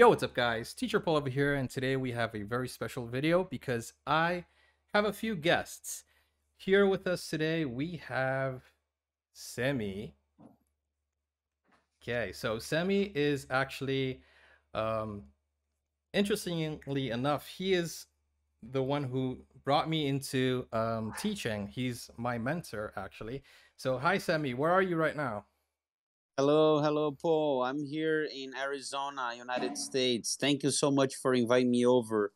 Yo, what's up guys? Teacher Paul over here, and today we have a very special video because I have a few guests. Here with us today we have Sammy. Okay, so Sammy is actually, interestingly enough, he is the one who brought me into teaching. He's my mentor actually. So hi Sammy, where are you right now? Hello, Paul. I'm here in Arizona, United States. Thank you so much for inviting me over.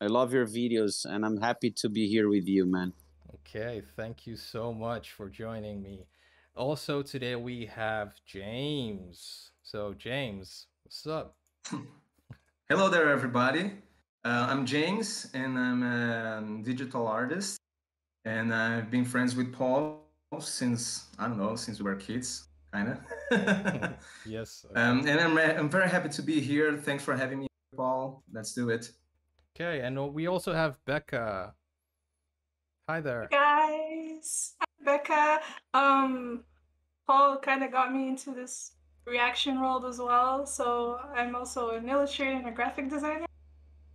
I love your videos, and I'm happy to be here with you, man. Okay, thank you so much for joining me. Also, today we have James. So, James, what's up? Hello there, everybody. I'm James, and I'm a digital artist. And I've been friends with Paul since, I don't know, since we were kids. Kind of. Yes. Okay. And I'm very happy to be here. Thanks for having me, Paul. Let's do it. Okay, and we also have Becca. Hi there. Hey guys, I'm Becca. Paul kind of got me into this reaction world as well. So I'm also an illustrator and a graphic designer.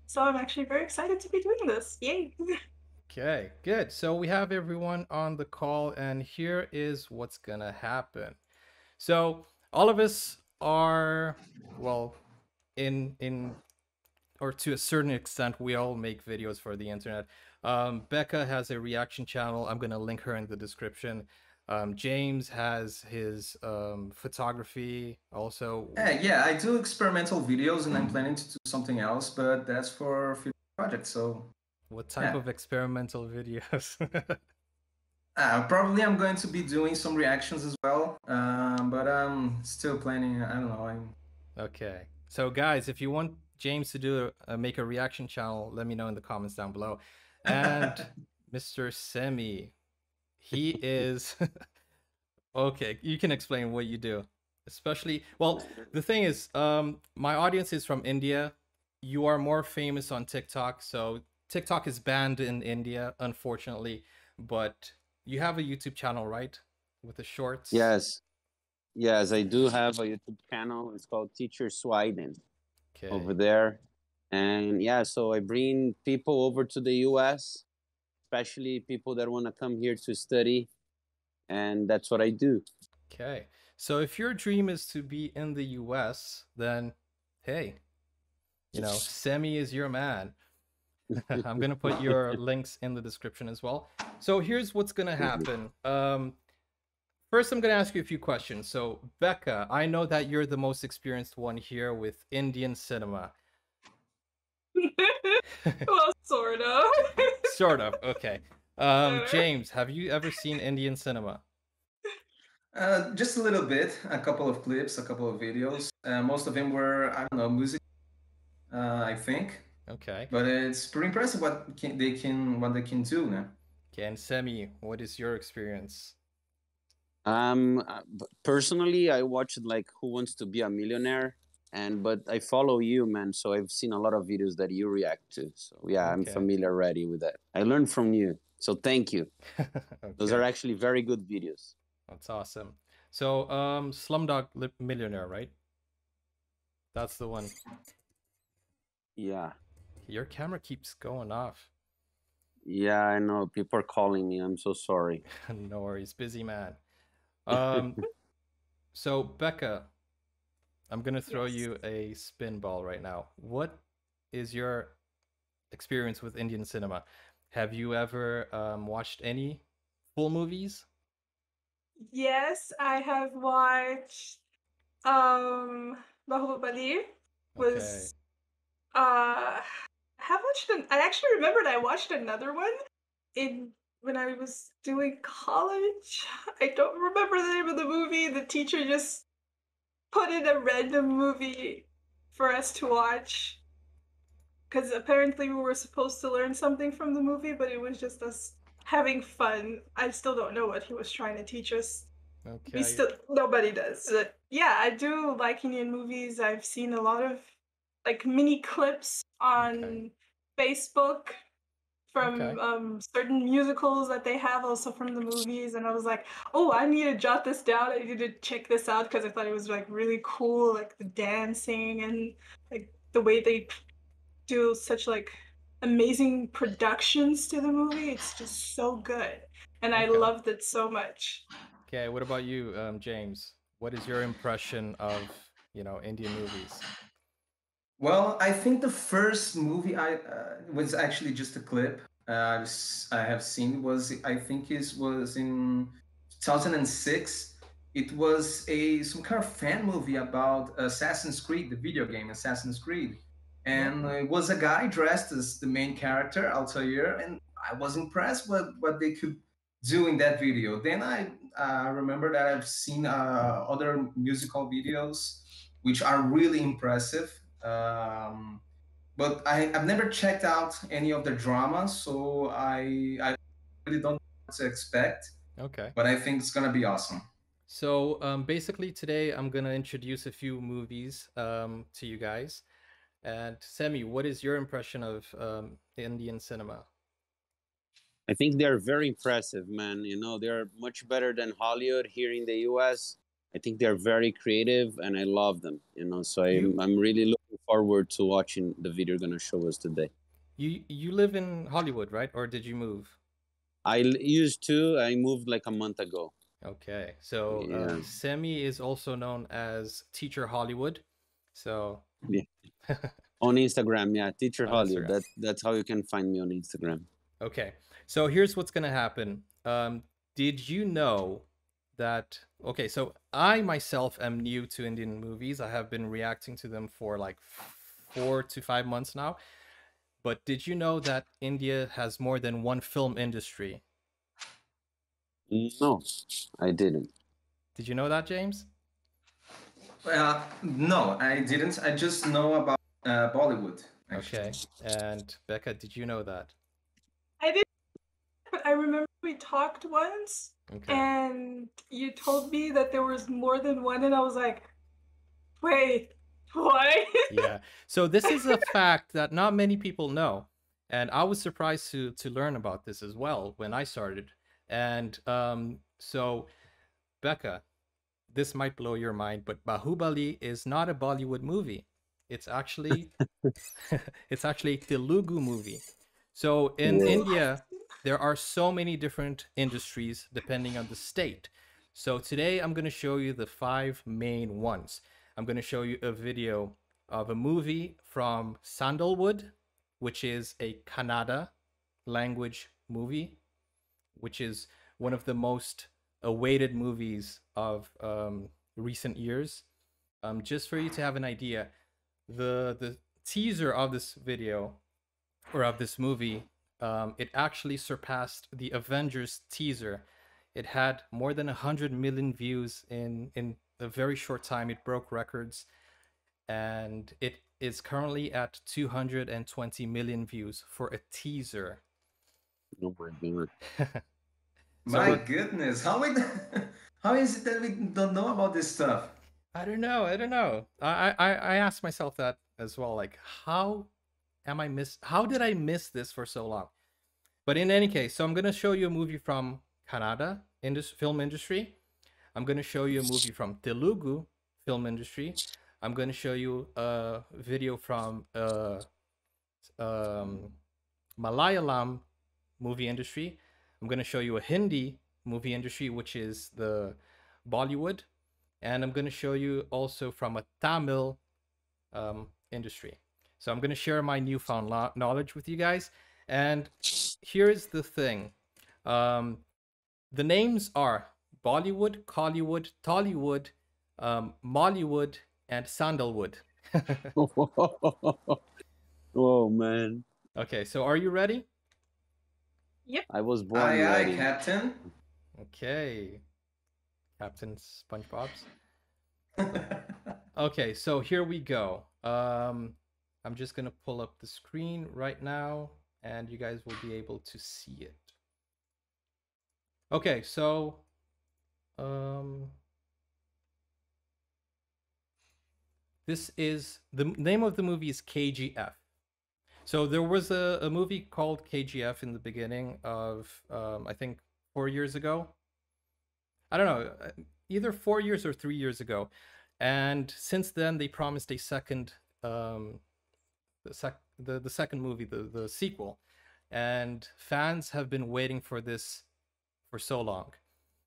So I'm actually very excited to be doing this. Yay. Okay, good. So we have everyone on the call, and here is what's gonna happen. So all of us are, well, or to a certain extent, we all make videos for the internet. Becca has a reaction channel. I'm going to link her in the description. James has his photography also. Yeah, I do experimental videos, and I'm planning to do something else, but that's for future projects. So what type of experimental videos? Probably I'm going to be doing some reactions as well, but I'm still planning. I don't know. Okay. So guys, if you want James to make a reaction channel, let me know in the comments down below. And Mr. Sammy, he is... Okay, you can explain what you do. Especially, well, the thing is, my audience is from India. You are more famous on TikTok, so TikTok is banned in India, unfortunately, but... You have a YouTube channel, right? With the shorts? Yes, I do have a YouTube channel. It's called Teacher Swiden over there. And yeah, so I bring people over to the US, especially people that want to come here to study. And that's what I do. Okay. So if your dream is to be in the US, then hey, you know, Sammy is your man. I'm going to put your links in the description as well. So here's what's going to happen. First, I'm going to ask you a few questions. So, Becca, I know that you're the most experienced one here with Indian cinema. Well, sort of. Sort of. Okay. James, have you ever seen Indian cinema? Just a little bit. A couple of clips, a couple of videos. Most of them were, I don't know, music, I think. Okay, but it's pretty impressive what they can do now. Okay, and Sammy, what is your experience? Personally, I watched like Who Wants to Be a Millionaire, but I follow you, man, so I've seen a lot of videos that you react to. So yeah, I'm familiar already with that. I learned from you, so thank you. Okay. Those are actually very good videos. That's awesome. So, Slumdog Millionaire, right? That's the one. Yeah. Your camera keeps going off. Yeah, I know. People are calling me. I'm so sorry. No worries. Busy man. So, Becca, I'm going to throw you a spin ball right now. What is your experience with Indian cinema? Have you ever watched any full movies? Yes, I have watched Bahubali. I actually remembered I watched another one when I was doing college. I don't remember the name of the movie. The teacher just put in a random movie for us to watch because apparently we were supposed to learn something from the movie, but it was just us having fun. I still don't know what he was trying to teach us. Okay. Nobody does. But yeah, I do like Indian movies. I've seen a lot of like mini clips on Facebook from certain musicals that they have, also from the movies, and I was like, oh, I need to jot this down, I need to check this out, because I thought it was like really cool, like the dancing and like the way they do such like amazing productions to the movie. It's just so good. And I loved it so much. Okay, what about you, James? What is your impression of, you know, Indian movies? Well, I think the first movie I was actually just a clip I have seen was, I think it was in 2006. It was some kind of fan movie about Assassin's Creed, the video game Assassin's Creed. And it was a guy dressed as the main character, Altair, and I was impressed with what they could do in that video. Then I remember that I've seen other musical videos, which are really impressive. But I've never checked out any of the dramas, so I really don't know what to expect. Okay. But I think it's going to be awesome. So basically today I'm going to introduce a few movies to you guys. And Sammy, what is your impression of Indian cinema? I think they're very impressive, man. You know, they're much better than Hollywood here in the US. I think they're very creative and I love them, you know, so I'm really looking forward to watching the video you're going to show us today. You live in Hollywood, right? Or did you move? I used to. I moved like a month ago. Okay. So yeah. Sammy is also known as Teacher Hollywood. So yeah. On Instagram, yeah, Teacher Hollywood. That's how you can find me on Instagram. Okay, so here's what's gonna happen. Did you know that? Okay, so I myself am new to Indian movies. I have been reacting to them for like 4 to 5 months now. But did you know that India has more than one film industry? No, I didn't. Did you know that, James? No, I didn't. I just know about Bollywood. Actually. Okay. And Becca, did you know that? I didn't, but I remember we talked once, and you told me that there was more than one, and I was like, wait, what? Yeah. So this is a fact that not many people know, and I was surprised to learn about this as well when I started. And so, Becca, this might blow your mind, but Bahubali is not a Bollywood movie. It's actually it's actually a Telugu movie. So in India, there are so many different industries depending on the state. So today I'm going to show you the 5 main ones. I'm going to show you a video of a movie from Sandalwood, which is a Kannada language movie, which is one of the most awaited movies of recent years. Just for you to have an idea, the teaser of this video or of this movie, it actually surpassed the Avengers teaser. It had more than 100 million views in a very short time. It broke records, and it is currently at 220 million views for a teaser. Oh my god. So my goodness, how is it that we don't know about this stuff? I don't know. I asked myself that as well. Like, how did I miss this for so long? But in any case, so I'm going to show you a movie from Kannada film industry. I'm going to show you a movie from Telugu film industry. I'm going to show you a video from Malayalam movie industry. I'm going to show you a Hindi movie industry, which is the Bollywood. And I'm going to show you also from a Tamil industry. So I'm going to share my newfound knowledge with you guys. And here's the thing. The names are Bollywood, Kollywood, Tollywood, Mollywood, and Sandalwood. Oh, man. Okay, so are you ready? Yep. I was born ready. Aye, Captain. Okay. Captain SpongeBob's. Okay, so here we go. I'm just going to pull up the screen right now, and you guys will be able to see it. Okay, so... this is... The name of the movie is KGF. So there was a movie called KGF in the beginning of, I think, 4 years ago. I don't know, either 4 years or 3 years ago. And since then, they promised a second the second movie, the sequel. And fans have been waiting for this for so long.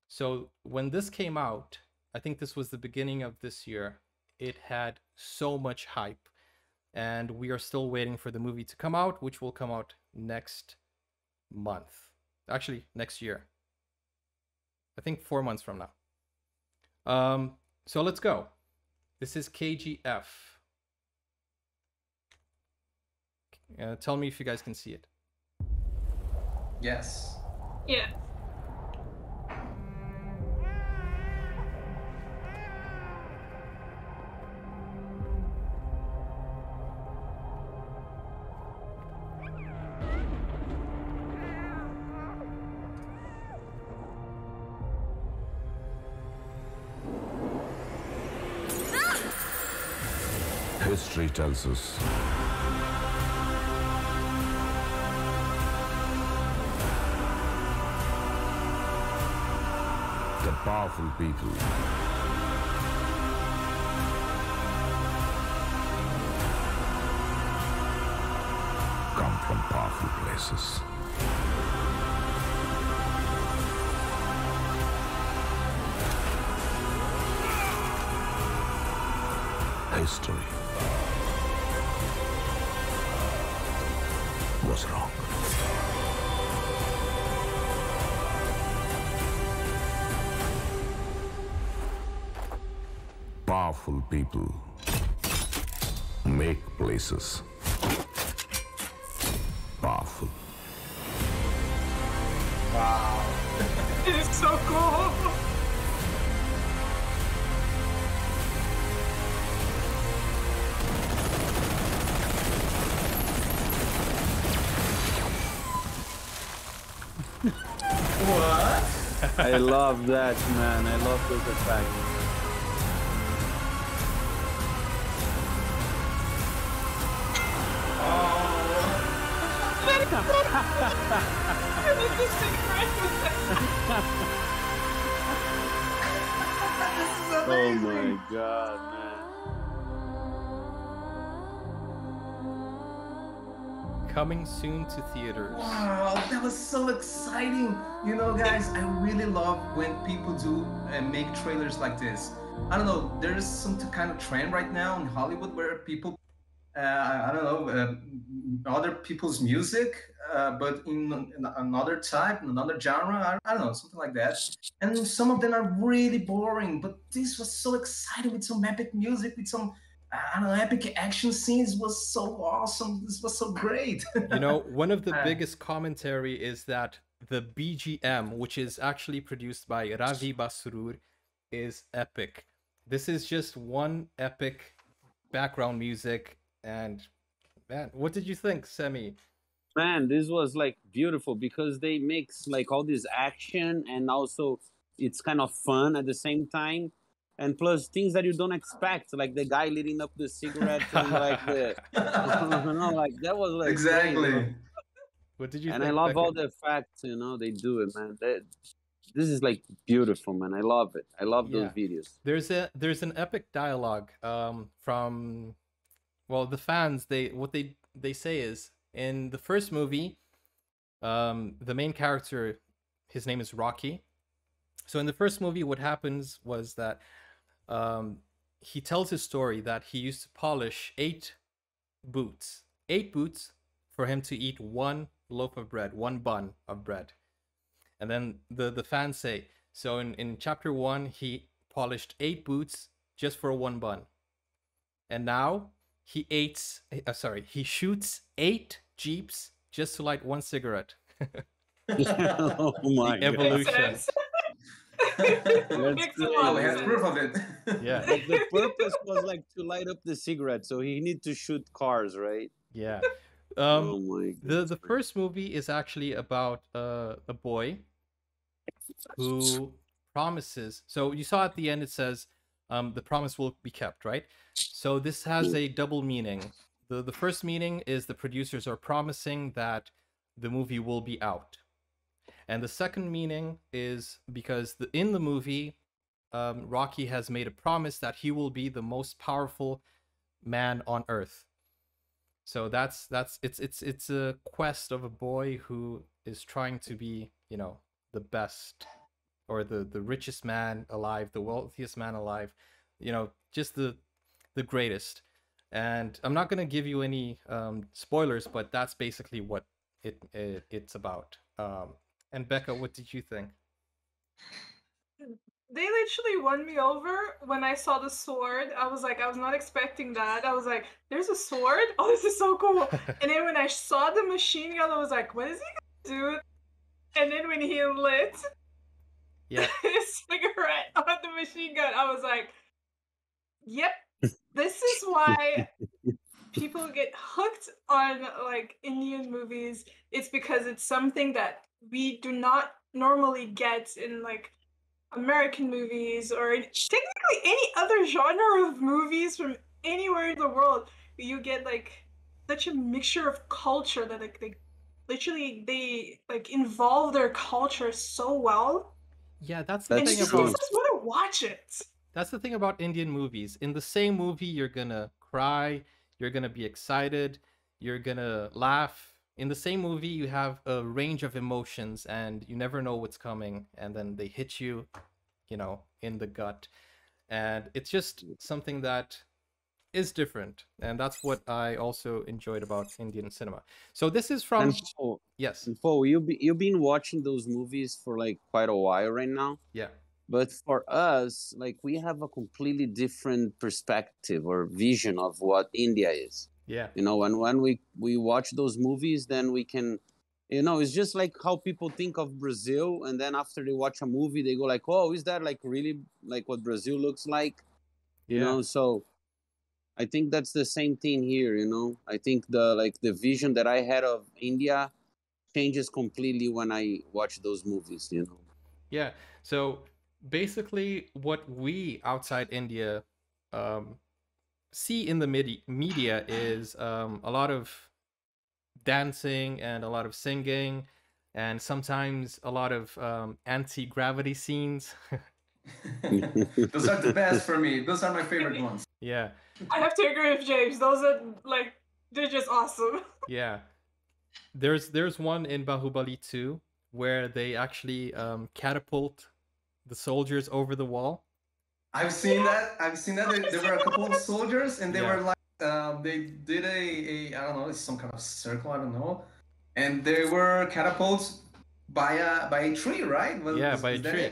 So when this came out, I think this was the beginning of this year, it had so much hype. And we are still waiting for the movie to come out, which will come out next month. Actually, next year. I think 4 months from now. So let's go. This is KGF. Tell me if you guys can see it. Yes. Yeah. History tells us that powerful people come from powerful places. History was wrong. Powerful people make places powerful. Wow. It is so cool. I love that, man. I love this effect. Oh. Oh my god, man. Coming soon to theaters. Wow, that was so exciting. You know, guys, I really love when people do and make trailers like this. I don't know, there's some kind of trend right now in Hollywood where people, I don't know, other people's music, but in another type, in another genre, I don't know, something like that. And some of them are really boring, but this was so exciting with some epic music, with some, I don't know, epic action scenes. Was so awesome. This was so great. You know, one of the biggest commentary is that the BGM, which is actually produced by Ravi Basurur, is epic. This is just one epic background music. And man, what did you think, Sammy? Man, this was like beautiful because they mix like all this action and also it's kind of fun at the same time. And plus things that you don't expect, like the guy lighting up the cigarette and like the, no, like that was like exactly. Great. What did you think, I love Becca? All the facts, you know, they do it, man. This is like beautiful, man. I love it. I love those videos. There's an epic dialogue from, well, the fans. What they say is, in the first movie, the main character, his name is Rocky. So in the first movie, what happens was that he tells his story that he used to polish 8 boots. 8 boots for him to eat one loaf of bread, one bun of bread. And then the fans say, so in chapter 1, he polished 8 boots just for one bun. And now he shoots 8 jeeps just to light one cigarette. Oh my God. Evolution. He has proof of it. Yeah. Like the purpose was like to light up the cigarette, so he need to shoot cars, right? Yeah. Oh my God. The first movie is actually about a boy who promises. So you saw at the end it says the promise will be kept, right? So this has a double meaning. The first meaning is the producers are promising that the movie will be out. And the second meaning is because in the movie, Rocky has made a promise that he will be the most powerful man on earth. So it's a quest of a boy who is trying to be, you know, the best or the richest man alive, the wealthiest man alive, you know, just the greatest. And I'm not going to give you any spoilers, but that's basically what it's about. And Becca, what did you think? They literally won me over when I saw the sword. I was like, I was not expecting that. I was like, there's a sword? Oh, this is so cool. And then when I saw the machine gun, I was like, what is he gonna do? And then when he lit his cigarette on the machine gun, I was like, yep, this is why people get hooked on like Indian movies. It's because it's something that we do not normally get in like American movies or technically any other genre of movies from anywhere in the world. You get like such a mixture of culture that like they like involve their culture so well. Yeah, that's the thing about. I just want to watch it. That's the thing about Indian movies. In the same movie, you're gonna cry, you're gonna be excited, you're gonna laugh. In the same movie, you have a range of emotions and you never know what's coming. And then they hit you, you know, in the gut. And it's just something that is different. And that's what I also enjoyed about Indian cinema. So this is from... Fo, yes. Fo, you've been watching those movies for like quite a while right now. Yeah. But for us, like we have a completely different perspective or vision of what India is. Yeah, you know, and when we watch those movies, then we can, you know, it's just like how people think of Brazil. And then after they watch a movie, they go like, oh, is that like really like what Brazil looks like? You know, so I think that's the same thing here. You know, I think the vision that I had of India changes completely when I watch those movies, you know? Yeah. So basically what we outside India, see in the media is a lot of dancing and a lot of singing and sometimes a lot of anti-gravity scenes. Those are the best for me. Those are my favorite ones. Yeah. I have to agree with James. Those are like, they're just awesome. Yeah. There's one in Bahubali 2 where they actually catapult the soldiers over the wall. I've seen that. I've seen that. There were a couple of soldiers, and they were like, they did I don't know, it's some kind of circle. I don't know, and they were catapults by a tree, right? Well, yeah, by a tree.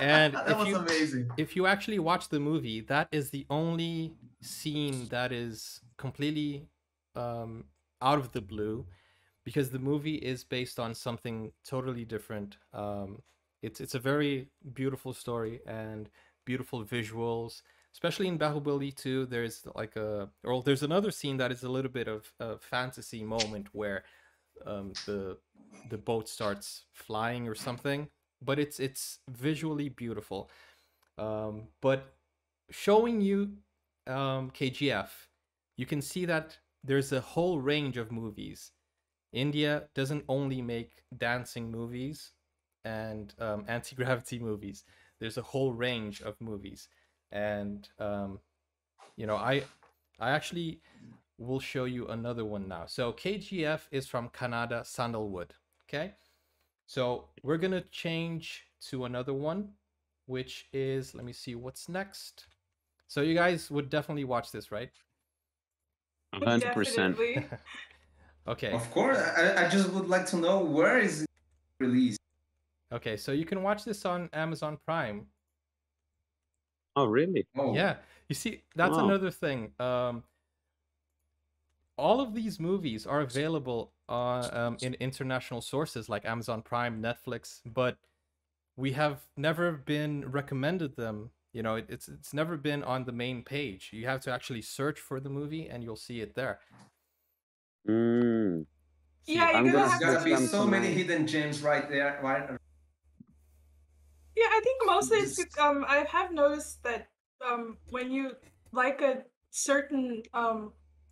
And that was amazing. If you actually watch the movie, that is the only scene that is completely out of the blue, because the movie is based on something totally different. It's a very beautiful story and beautiful visuals, especially in Bahubali 2. There's like there's another scene that is a little bit of a fantasy moment where the boat starts flying or something, but it's visually beautiful. But showing you KGF, you can see that there's a whole range of movies. India doesn't only make dancing movies and anti-gravity movies. There's a whole range of movies. And you know, I actually will show you another one now. So KGF is from Kannada, Sandalwood. Okay, so we're gonna change to another one, which is, let me see what's next. So you guys would definitely watch this, right? 100%. Okay, of course. I just would like to know where is it released. Okay, so you can watch this on Amazon Prime. Oh, really? Oh. Yeah. You see, that's another thing. All of these movies are available in international sources like Amazon Prime, Netflix, but we have never been recommended them. You know, it's never been on the main page. You have to actually search for the movie and you'll see it there. Mm. Yeah, you're gonna have to be so many hidden gems right there. Right? Yeah, I think mostly it's, I have noticed that when you like a certain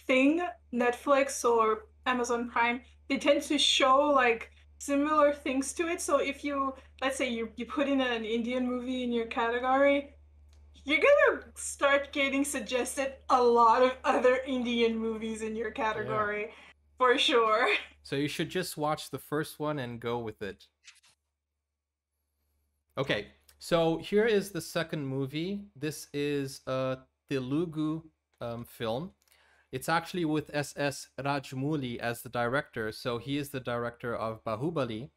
thing, Netflix or Amazon Prime, they tend to show like similar things to it. So if you, let's say you put in an Indian movie in your category, You're gonna start getting suggested a lot of other Indian movies in your category, yeah, for sure. So you should just watch the first one and go with it. Okay, so here is the second movie. This is a Telugu film. It's actually with SS Rajamouli as the director. So he is the director of Bahubali.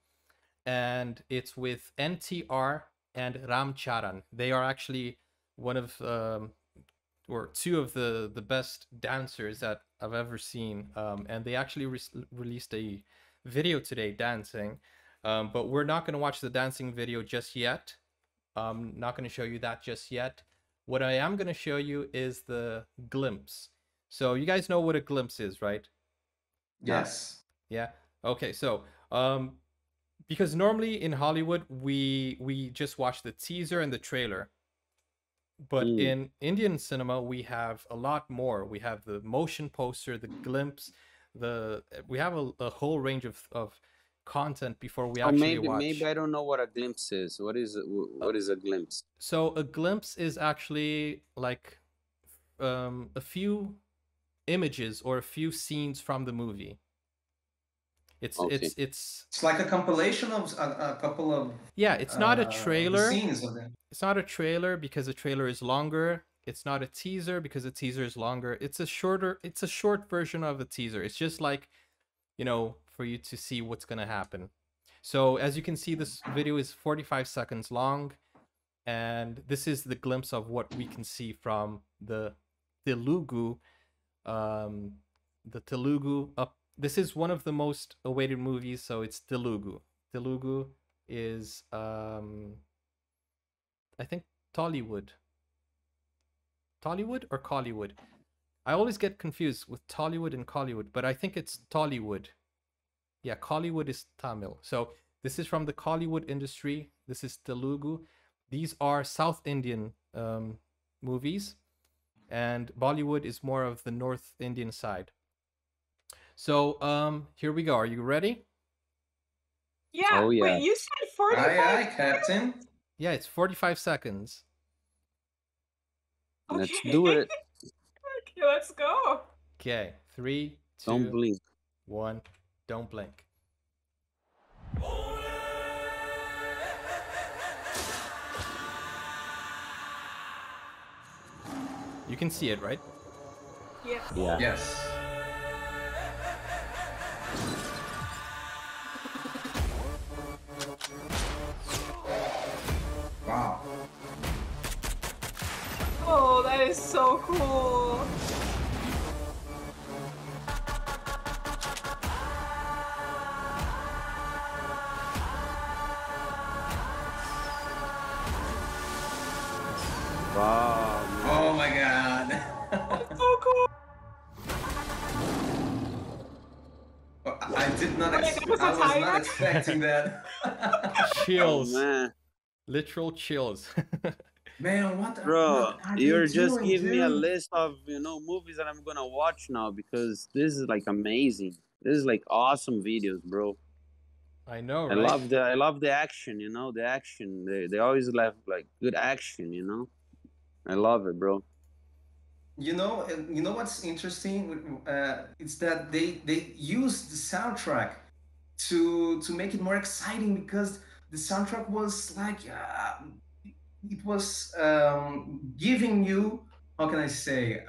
And it's with NTR and Ram Charan. They are actually one of, or two of the best dancers that I've ever seen. And they actually released a video today dancing. But we're not going to watch the dancing video just yet. I'm not going to show you that just yet. What I am going to show you is the glimpse. So you guys know what a glimpse is, right? Yes. Yeah. Okay. So, because normally in Hollywood, we just watch the teaser and the trailer. But in Indian cinema, we have a lot more. We have the motion poster, the glimpse, we have a whole range of content before we actually watch. Maybe I don't know what a glimpse is. What is a glimpse? So a glimpse is actually like a few images or a few scenes from the movie. It's like a compilation of a couple of, yeah, it's not a trailer. It's not a trailer because a trailer is longer. It's not a teaser because a teaser is longer. It's a short version of a teaser. It's just like, you know, for you to see what's going to happen. So as you can see, this video is 45 seconds long. And this is the glimpse of what we can see from the Telugu. This is one of the most awaited movies. So it's Telugu. Telugu is, I think, Tollywood. Tollywood or Kollywood? I always get confused with Tollywood and Kollywood, but I think it's Tollywood. Yeah, Kollywood is Tamil. So this is from the Kollywood industry. This is Telugu. These are South Indian movies, and Bollywood is more of the North Indian side. So here we go. Are you ready? Yeah. Oh, yeah. Wait, you said 45. Aye, aye, Captain. Yeah, it's 45 seconds. Okay. Let's do it. Okay, let's go. Okay, 3, 2, don't blink. 1. Don't blink. You can see it, right? Yes. Yeah. Yes. Wow. Oh, that is so cool. Wow. Man. Oh my god. That's so cool. Well, I did not I was not expecting that. Chills. Oh, literal chills. Man, what the fuck are you just doing, giving me a list of, you know, movies that I'm going to watch now, because this is like amazing. This is like awesome videos, bro. I know, right? I love the action, you know, the action. They always left like good action, you know. I love it, bro. You know what's interesting? It's that they used the soundtrack to make it more exciting, because the soundtrack was like it was giving you, how can I say,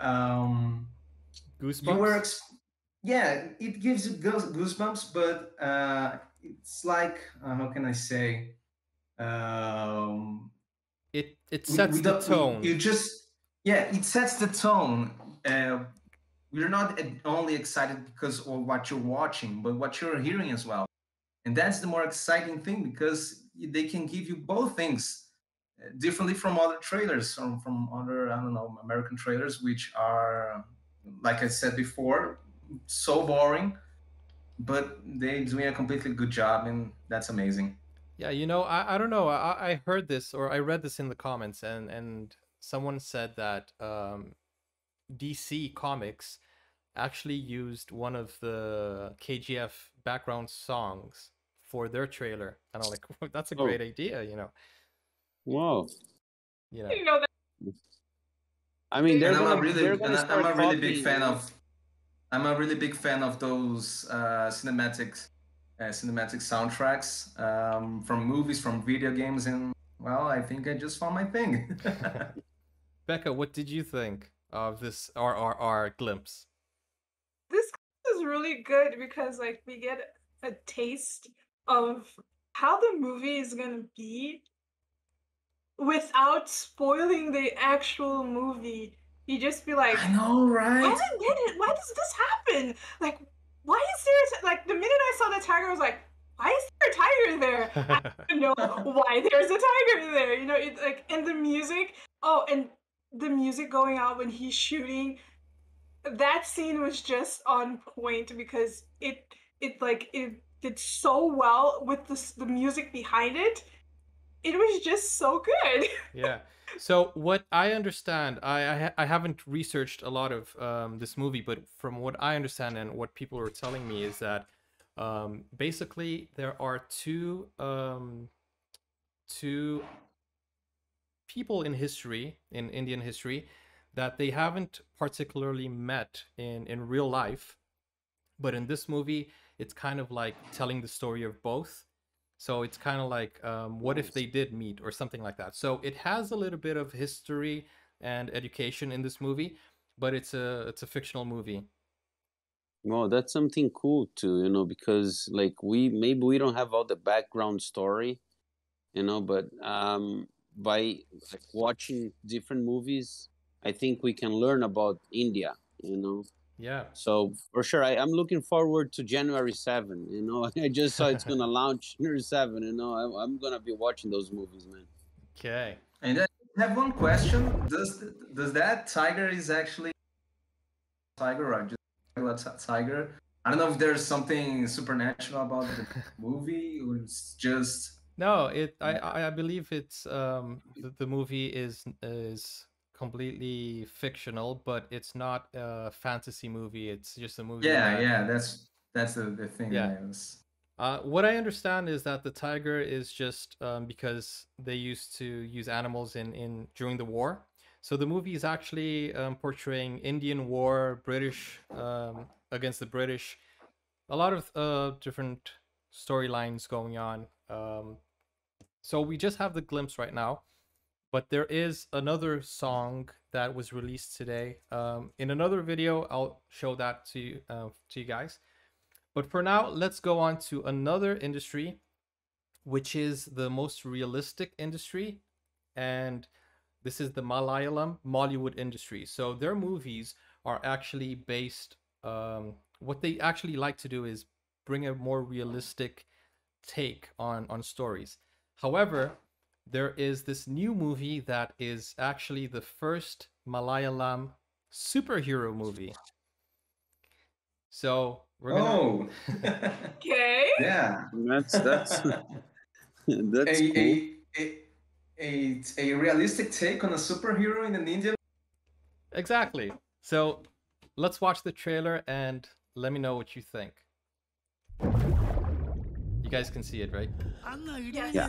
goosebumps. Yeah, it gives you goosebumps, but it's like, how can I say? It sets the tone. It sets the tone. You're not only excited because of what you're watching, but what you're hearing as well. And that's the more exciting thing, because they can give you both things differently from other trailers, from other, I don't know, American trailers, which are, like I said before, so boring, but they're doing a completely good job, and that's amazing. Yeah, you know, I don't know. I heard this, or I read this in the comments, and someone said that DC Comics actually used one of the KGF background songs for their trailer. And I'm like, that's a great idea, you know. Wow. You know. I mean, they're gonna, I'm a really big fan of those cinematic soundtracks from movies, from video games, and well, I think I just found my thing. Becca, what did you think of this RRR glimpse? This is really good because, like, we get a taste of how the movie is gonna be without spoiling the actual movie. You just be like, I know, right? I didn't get it. Why does this happen? Like, why is there like the minute I saw the tiger, I was like, why is there a tiger there? I don't know why there's a tiger there. You know, it's like, and the music. Oh, and the music going out when he's shooting. That scene was just on point because it did so well with the music behind it. It was just so good. Yeah. So what I understand, I haven't researched a lot of this movie, but from what I understand and what people are telling me is that basically there are two people in history, in Indian history, that they haven't particularly met in real life, but in this movie, it's kind of like telling the story of both. So it's kind of like, what if they did meet or something like that? So it has a little bit of history and education in this movie, but it's a fictional movie. Well, that's something cool too, you know, because like maybe we don't have all the background story, you know, but by like, watching different movies, I think we can learn about India, you know. Yeah. So for sure, I'm looking forward to January 7, you know. I just saw it's going to launch January 7, you know. I'm going to be watching those movies, man. Okay. And then I have one question. Does that tiger is actually a tiger or just a tiger? I don't know if there's something supernatural about the movie or it's just... No, I believe it's the movie is completely fictional, but it's not a fantasy movie. It's just a movie. Yeah, that's the thing. Yeah. What I understand is that the tiger is just because they used to use animals in during the war. So the movie is actually portraying Indian war, British against the British. A lot of different storylines going on. So we just have the glimpse right now. But there is another song that was released today. In another video, I'll show that to you guys. But for now, let's go on to another industry, which is the most realistic industry. And this is the Malayalam Mollywood industry. So their movies are actually based... what they actually like to do is bring a more realistic take on stories. However... there is this new movie that is actually the first Malayalam superhero movie. So we're gonna... Oh! Okay. Yeah, that's cool. A realistic take on a superhero in an Indian. Exactly. So let's watch the trailer and let me know what you think. You guys can see it, right? Yeah. Yeah.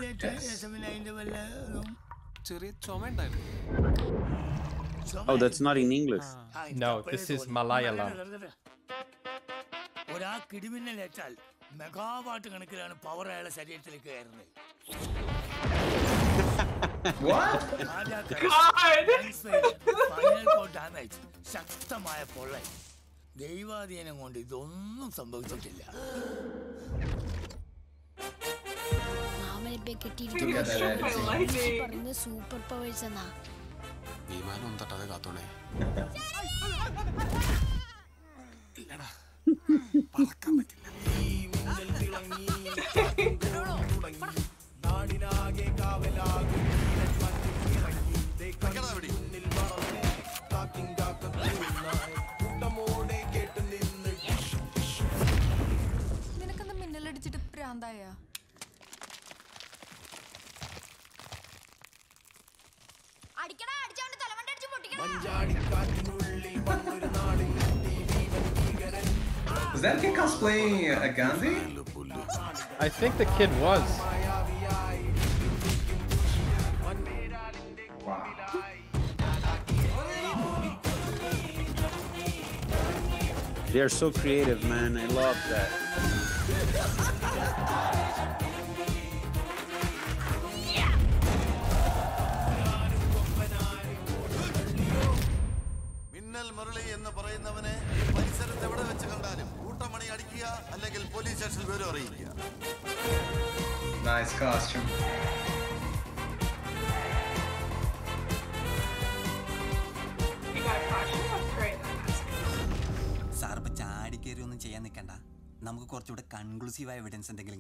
Oh, that's not in English. No, this is Malayalam. What? God! Was that kid cosplaying a Gandhi? I think the kid was. Wow. They're so creative, man. I love that. Nice costume. You got a costume? That's great. Conclusive evidence. Mama,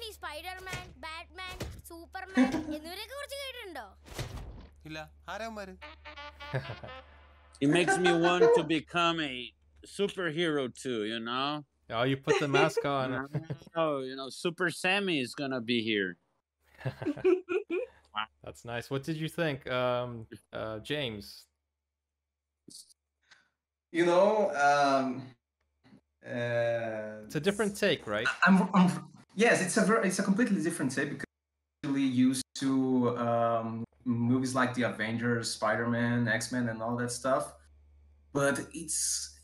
ni Spider-Man, Batman, Superman. It makes me want to become a superhero too, you know? Oh, you put the mask on. Oh, you know, Super Sammy is gonna be here. That's nice. What did you think, James? You know, it's a different take, right? Yes, it's a completely different take because I'm really used to movies like the Avengers, Spider-Man, X-Men, and all that stuff. But it's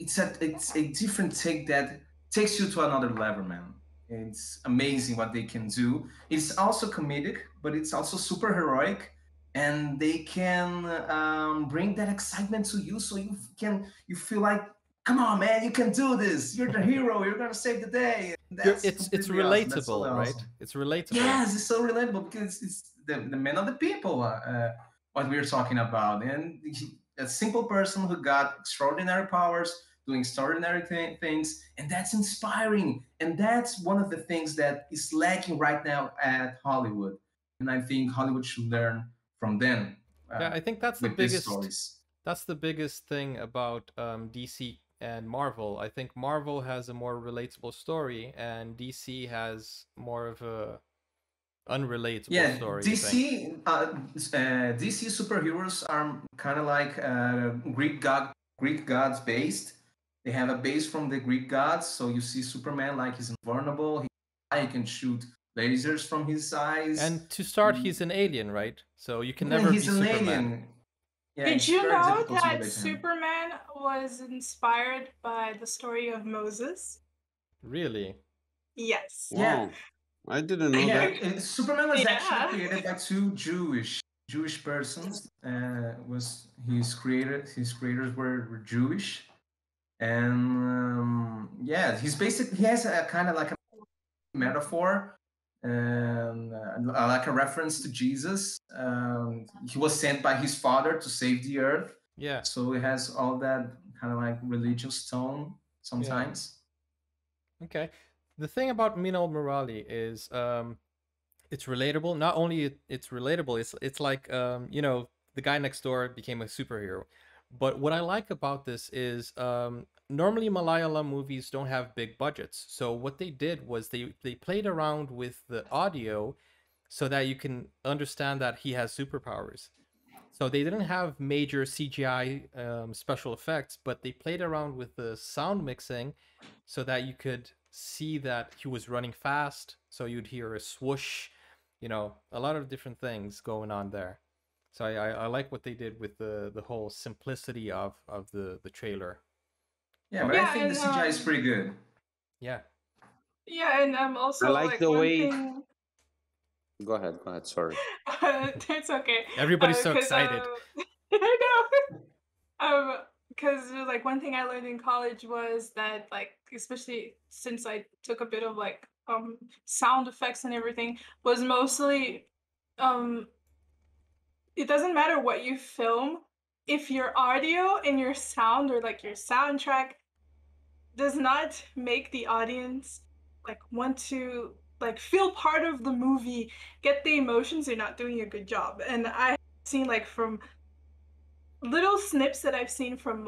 a different take that takes you to another level, man. It's amazing what they can do. It's also comedic, but it's also super heroic, and they can bring that excitement to you, so you feel like, come on, man, you can do this. You're the hero. You're gonna save the day. It's relatable, awesome. Right? Awesome. It's relatable. Yes, it's so relatable because it's the men of the people. What we're talking about, and a simple person who got extraordinary powers, doing extraordinary things, and that's inspiring. And that's one of the things that is lacking right now at Hollywood. And I think Hollywood should learn from them. Yeah, I think that's the biggest. That's the biggest thing about DC and Marvel. I think Marvel has a more relatable story, and DC has more of a unrelatable story. DC superheroes are kind of like Greek gods based. They have a base from the Greek gods, so you see Superman like he's invulnerable. He can shoot lasers from his eyes. And to start, he's an alien, right? So you can never be Superman. Alien. Yeah, did you know that Superman was inspired by the story of Moses? Really? Yes. Wow. Yeah. I didn't know that. Superman was actually created by two Jewish persons. His creators were Jewish. And he has a kind of like a metaphor, and like a reference to Jesus. He was sent by his father to save the earth. Yeah. So it has all that kind of like religious tone sometimes. Yeah. Okay. The thing about Meenal Murali is it's relatable. Not only it's relatable, it's like the guy next door became a superhero. But what I like about this is normally Malayalam movies don't have big budgets. So what they did was they played around with the audio so that you can understand that he has superpowers. So they didn't have major CGI special effects, but they played around with the sound mixing so that you could see that he was running fast. So you'd hear a swoosh, a lot of different things going on there. So I like what they did with the whole simplicity of the trailer. Yeah, but I think the CGI is pretty good. Yeah. Yeah, and I'm also I like the way. Thing... Go ahead. Sorry. It's okay. Everybody's so excited. I know. Because one thing I learned in college was that especially since I took a bit of sound effects and everything was mostly it doesn't matter what you film if your audio and your sound or your soundtrack does not make the audience want to feel part of the movie, get the emotions, you're not doing a good job. And I've seen from little snips that I've seen from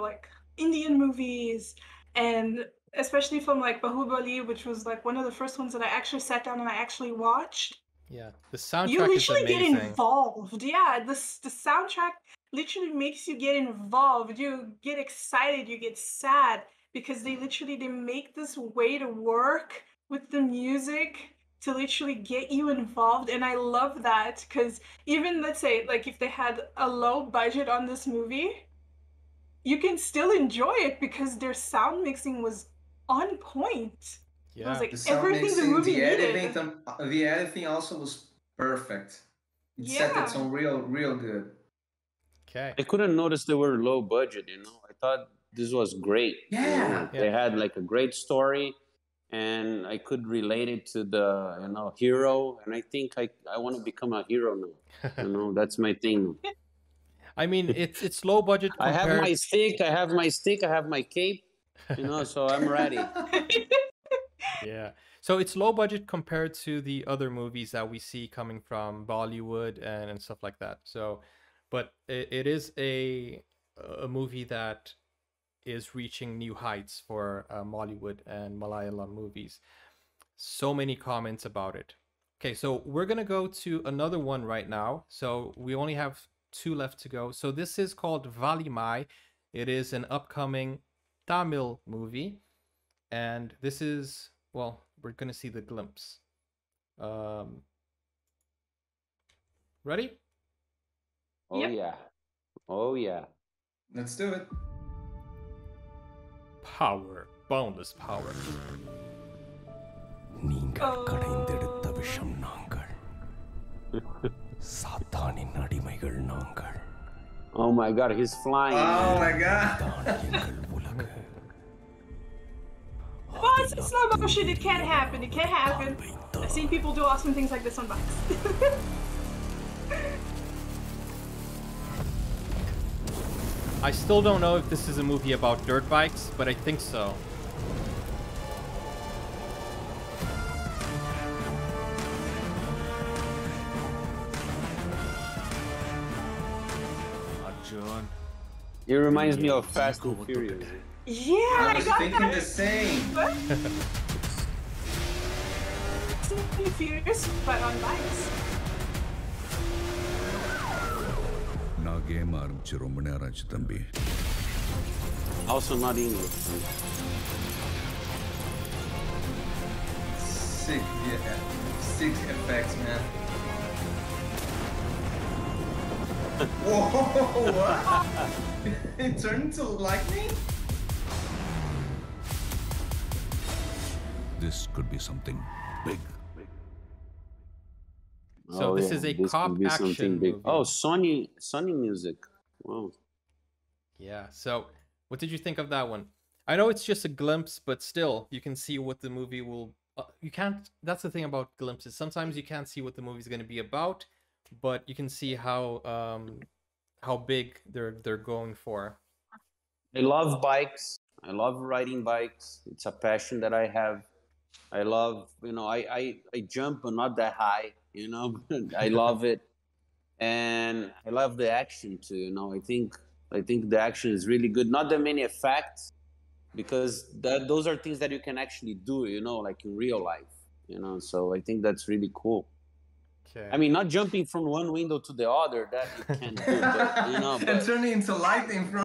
Indian movies, and especially from Bahubali, which was one of the first ones that I actually sat down and I actually watched. Yeah, the soundtrack is amazing. You literally get involved. Yeah, the soundtrack literally makes you get involved. You get excited, you get sad, because they make this way to work with the music to literally get you involved. And I love that, because even, let's say, like, if they had a low budget on this movie, you can still enjoy it because their sound mixing was on point. Yeah, it was like the sound everything mixing, the movie needed. The editing also was perfect. It set its own real good. Okay. I couldn't notice they were low budget, you know. I thought this was great. Yeah. They had like a great story, and I could relate it to the, you know, hero. And I think I want to become a hero now. You know, that's my thing. I mean, it's low budget. Compared... I have my stick. I have my cape. You know, so I'm ready. Yeah. So it's low budget compared to the other movies that we see coming from Bollywood and stuff like that. So, but it is a movie that is reaching new heights for Mollywood and Malayalam movies. So many comments about it. Okay, so we're going to go to another one right now. So we only have two left to go. So this is called Valimai. It is an upcoming Tamil movie. And this is, well, we're going to see the glimpse. Ready? Oh, yep. Yeah. Oh, yeah. Let's do it. Power. Boundless power. Oh, my God. He's flying. Oh, my God. Well, it's slow motion. It can't happen. It can't happen. I've seen people do awesome things like this on bikes. I still don't know if this is a movie about dirt bikes, but I think so. Arjun. It reminds me of Fast and Furious. Yeah, I got thinking that. The same. Simply Furious, but on bikes. Also not English. Six effects, man. Whoa! It turned to lightning. This could be something big. So oh, this is a cop action movie. Oh, Sony music. Wow. Yeah. So what did you think of that one? I know it's just a glimpse, but still you can see what the movie will... you can't... That's the thing about glimpses. Sometimes you can't see what the movie's going to be about, but you can see how big they're going for. I love bikes. I love riding bikes. It's a passion that I have. I love, you know, I jump, but not that high, you know, I love it. And I love the action too, you know, I think the action is really good. Not that many effects, because those are things that you can actually do, you know, like in real life, you know, so I think that's really cool. Okay. I mean, not jumping from one window to the other, that you can't do, but, you know. But... And turning into lightning from...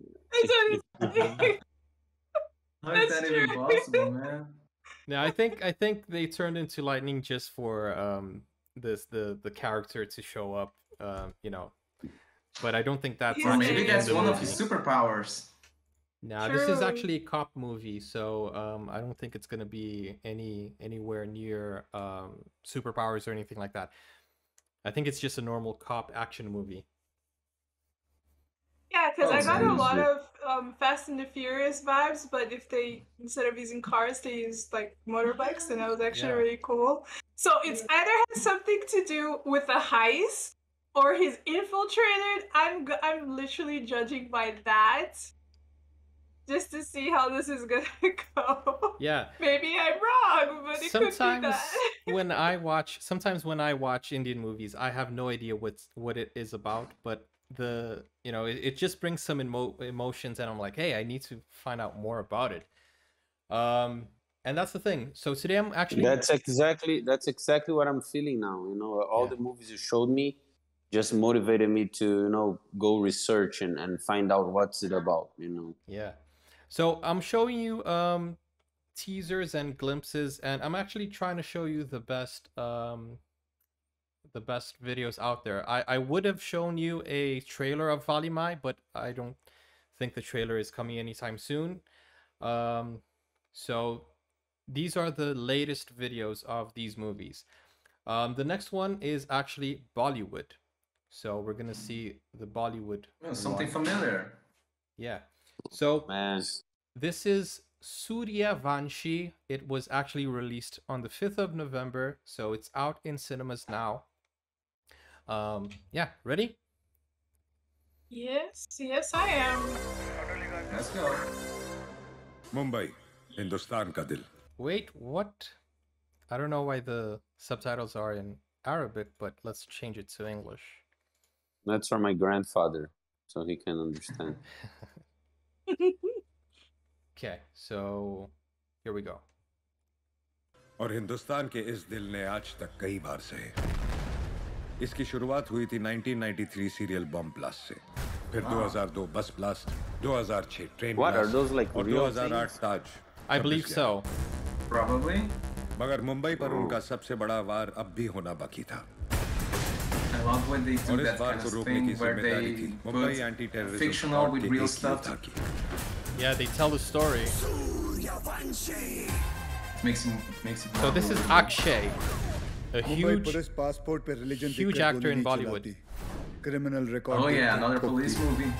How is that even possible, man? No, I think they turned into lightning just for the character to show up, you know. But I don't think that's... Or maybe that's one of his superpowers. No, true. This is actually a cop movie, so I don't think it's going to be anywhere near superpowers or anything like that. I think it's just a normal cop action movie. Yeah, because I got a lot of Fast and the Furious vibes, but if they, instead of using cars, they used like motorbikes, and that was actually really cool. So it's either has something to do with the heist, or he's infiltrated. I'm literally judging by that, just to see how this is gonna go. Yeah. Maybe I'm wrong, but it could be that. Sometimes when I watch Indian movies, I have no idea what it is about, but you know, it just brings some emotions, and I'm like, hey, I need to find out more about it. And that's the thing. So today I'm actually... That's exactly what I'm feeling now. You know, all the movies you showed me just motivated me to, you know, go research and find out what's it about, you know. Yeah. So I'm showing you teasers and glimpses, and I'm actually trying to show you the best videos out there. I would have shown you a trailer of Valimai, but I don't think the trailer is coming anytime soon. So these are the latest videos of these movies. The next one is actually Bollywood. So we're gonna see the Bollywood. Oh, something familiar. Yeah. So this is Suryavanshi. It was actually released on the 5th of November. So it's out in cinemas now. Yeah, ready? Yes, yes I am. Let's go. Mumbai, Hindustan ka dil. Wait, what? I don't know why the subtitles are in Arabic, but let's change it to English. That's for my grandfather, so he can understand. Okay, so here we go. और हिंदुस्तान के इस दिल ने आज तक कई बार सहे. इसकी शुरुआत हुई थी 1993 सीरियल बम ब्लास्ट से, फिर 2002 बस ब्लास्ट, 2006 ट्रेन ब्लास्ट और 2008 ताज. I believe so. Probably. मगर मुंबई पर उनका सबसे बड़ा वार अब भी होना बाकी था. और इस बार को रोकने की जिम्मेदारी थी मुंबई एंटी टेररिज्म और के नेता की. Yeah, they tell the story. So this is Akshay, a huge actor in Bollywood. Criminal record. Oh yeah, another police movie.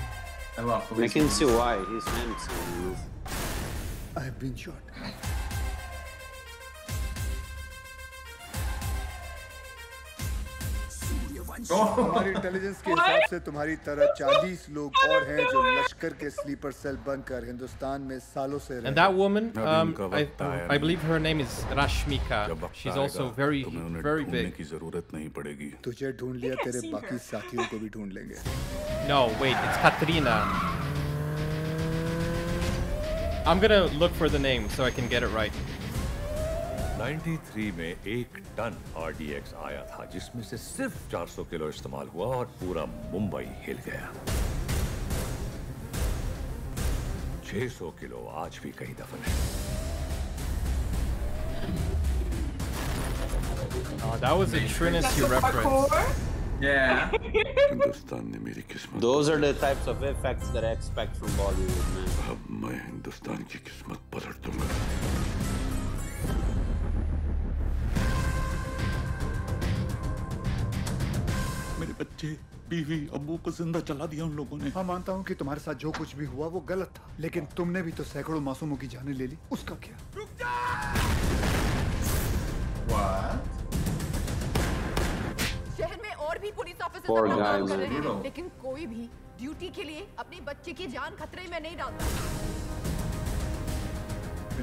I love police. I can see why he's handsome. I've been shot. हमारी intelligence के हिसाब से तुम्हारी तरह 40 लोग और हैं जो लश्कर के स्लीपर सेल बनकर हिंदुस्तान में सालों से रहे. And that woman, I believe her name is Rashmika. She's also very big. तुझे ढूंढ लिया, तेरे बाकी साथियों को भी ढूंढ लेंगे. No, wait, it's Katrina. I'm gonna look for the name so I can get it right. 93 में 1 टन RDX आया था जिसमें से सिर्फ 400 किलो इस्तेमाल हुआ और पूरा मुंबई हिल गया. 600 किलो आज भी कहीं दफन है. That was a Trinity reference. Yeah. Hindustan ने मेरी किस्मत. Those are the types of effects that I expect from Bollywood, man. अब मैं हिंदुस्तान की किस्मत पलट दूंगा. मेरे बच्चे, बीवी, अब्बू को जिंदा चला दिया उन लोगों ने. हाँ, मानता हूँ कि तुम्हारे साथ जो कुछ भी हुआ वो गलत था, लेकिन तुमने भी तो सैकड़ों मासूमों की जानें ले ली, उसका क्या? रुक जा! शहर में और भी पुलिस ऑफिसर काम कर रहे हैं, लेकिन कोई भी ड्यूटी के लिए अपने बच्चे की जान खतरे में नहीं डालता.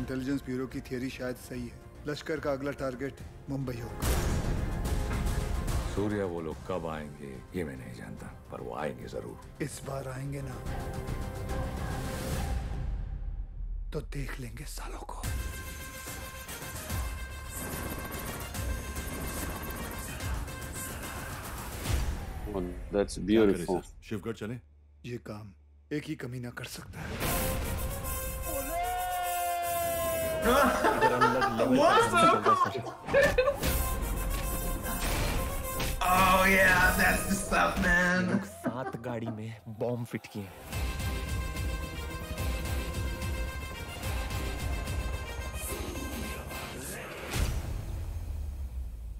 इंटेलिजेंस ब्यूरो की थियोरी शायद सही है. लश्कर का अगला टारगेट मुंबई होगा. सूर्या वो लोग कब आएंगे ये मैं नहीं जानता, पर वो आएंगे जरूर. इस बार आएंगे ना तो देख लेंगे सालों को. That's beautiful. शिवगढ़ चले. ये काम एक ही कमीना कर सकता है. Oh yeah, that's the stuff, man. लोग 7 गाड़ी में बॉम्ब फिट किए.